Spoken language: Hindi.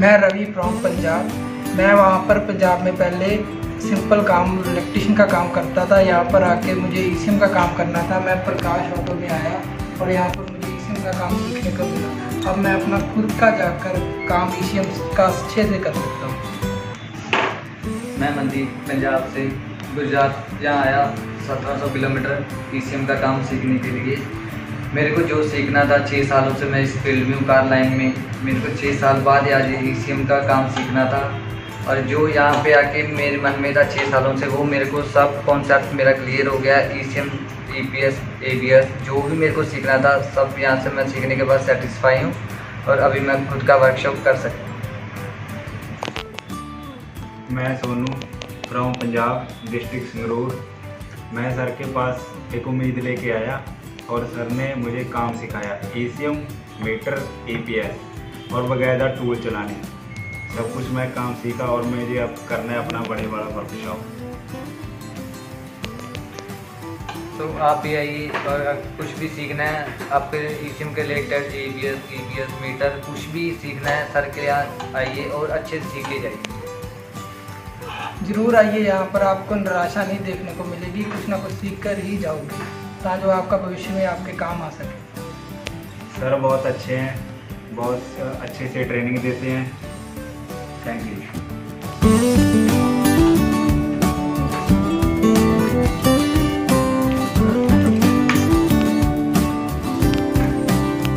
मैं रवि फ्रॉम पंजाब। मैं वहाँ पर पंजाब में पहले सिंपल काम इलेक्ट्रिशियन का काम करता था। यहाँ पर आके मुझे ईसीएम का काम करना था। मैं प्रकाश ऑटो में आया और यहाँ पर मुझे ईसीएम का काम सीखने को मिला। अब मैं अपना खुद का जाकर काम ईसीएम का अच्छे से कर सकता हूँ। मैं मनदीप पंजाब से गुजरात यहाँ आया 1700 किलोमीटर ईसीएम का काम सीखने के लिए। मेरे को जो सीखना था 6 सालों से मैं इस फील्ड में हूँ कार लाइन में। मेरे को 6 साल बाद आज ईसीएम का काम सीखना था और जो यहाँ पे आके मेरे मन में था 6 सालों से वो मेरे को सब कॉन्सेप्ट मेरा क्लियर हो गया। ईसीएम, ईपीएस, एबीएस जो भी मेरे को सीखना था सब यहाँ से मैं सीखने के बाद सेटिस्फाई हूँ और अभी मैं खुद का वर्कशॉप कर सकता हूँ। मैं सोनू फ्रॉम पंजाब डिस्ट्रिक्ट संगरूर। मैं सर के पास एक उम्मीद लेके आया और सर ने मुझे काम सिखाया ईसीएम, मीटर, ईपीएस और वगैरह टूल चलाने सब कुछ मैं काम सीखा और मुझे अब करना है अपना बड़े बड़ा वर्कशॉप। तो आप भी आइए और कुछ भी सीखना है आपके ईसीएम के रिलेटेड एबीएस मीटर कुछ भी सीखना है सर के यहाँ आइए और अच्छे से सीख ले जाइए। ज़रूर आइए, यहाँ पर आपको निराशा नहीं देखने को मिलेगी। कुछ ना कुछ सीख कर ही जाओगे ताकि वो आपका भविष्य में आपके काम आ सके। सर बहुत अच्छे हैं, बहुत अच्छे से ट्रेनिंग देते हैं